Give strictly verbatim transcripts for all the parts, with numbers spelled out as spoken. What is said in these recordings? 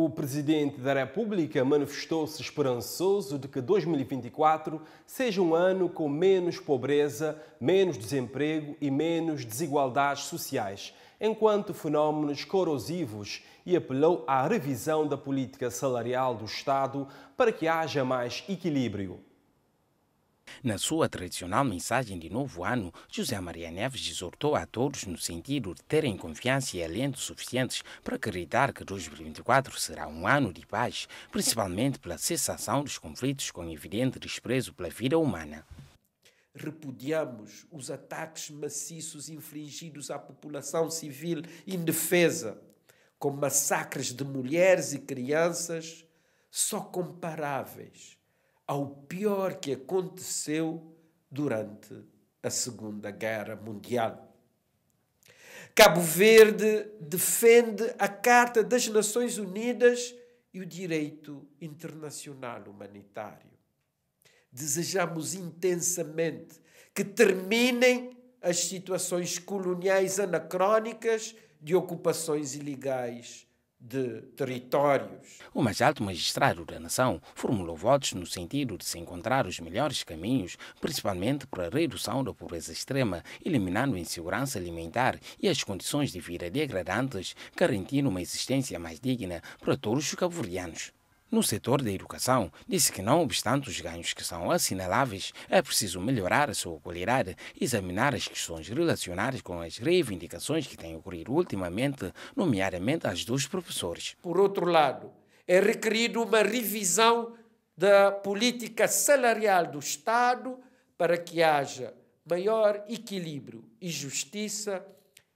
O Presidente da República manifestou-se esperançoso de que dois mil e vinte e quatro seja um ano com menos pobreza, menos desemprego e menos desigualdades sociais, enquanto fenómenos corrosivos, e apelou à revisão da política salarial do Estado para que haja mais equilíbrio. Na sua tradicional mensagem de novo ano, José Maria Neves exortou a todos no sentido de terem confiança e alento suficientes para acreditar que dois mil e vinte e quatro será um ano de paz, principalmente pela cessação dos conflitos com evidente desprezo pela vida humana. Repudiamos os ataques maciços infligidos à população civil indefesa, com massacres de mulheres e crianças só comparáveis ao pior que aconteceu durante a Segunda Guerra Mundial. Cabo Verde defende a Carta das Nações Unidas e o direito internacional humanitário. Desejamos intensamente que terminem as situações coloniais anacrónicas de ocupações ilegais de territórios. O mais alto magistrado da nação formulou votos no sentido de se encontrar os melhores caminhos, principalmente para a redução da pobreza extrema, eliminando a insegurança alimentar e as condições de vida degradantes, garantindo uma existência mais digna para todos os cabo-verdianos. No setor da educação, disse que não obstante os ganhos que são assinaláveis, é preciso melhorar a sua qualidade, examinar as questões relacionadas com as reivindicações que têm ocorrido ultimamente, nomeadamente as dos professores. Por outro lado, é requerida uma revisão da política salarial do Estado para que haja maior equilíbrio e justiça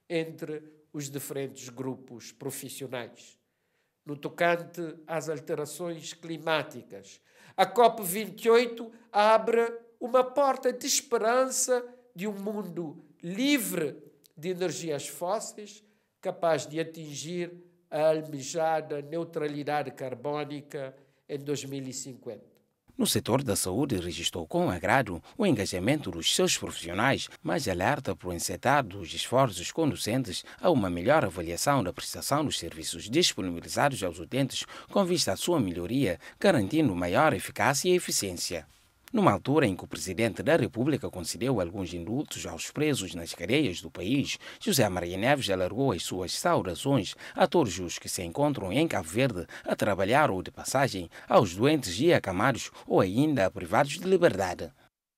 entre os diferentes grupos profissionais. No tocante às alterações climáticas, a COP vinte e oito abre uma porta de esperança de um mundo livre de energias fósseis, capaz de atingir a almejada neutralidade carbónica em dois mil e cinquenta. No setor da saúde, registrou com agrado o engajamento dos seus profissionais, mas alerta para o encetar dos esforços conducentes a uma melhor avaliação da prestação dos serviços disponibilizados aos utentes com vista à sua melhoria, garantindo maior eficácia e eficiência. Numa altura em que o Presidente da República concedeu alguns indultos aos presos nas cadeias do país, José Maria Neves alargou as suas saudações a todos os que se encontram em Cabo Verde a trabalhar ou de passagem, aos doentes e acamados ou ainda a privados de liberdade.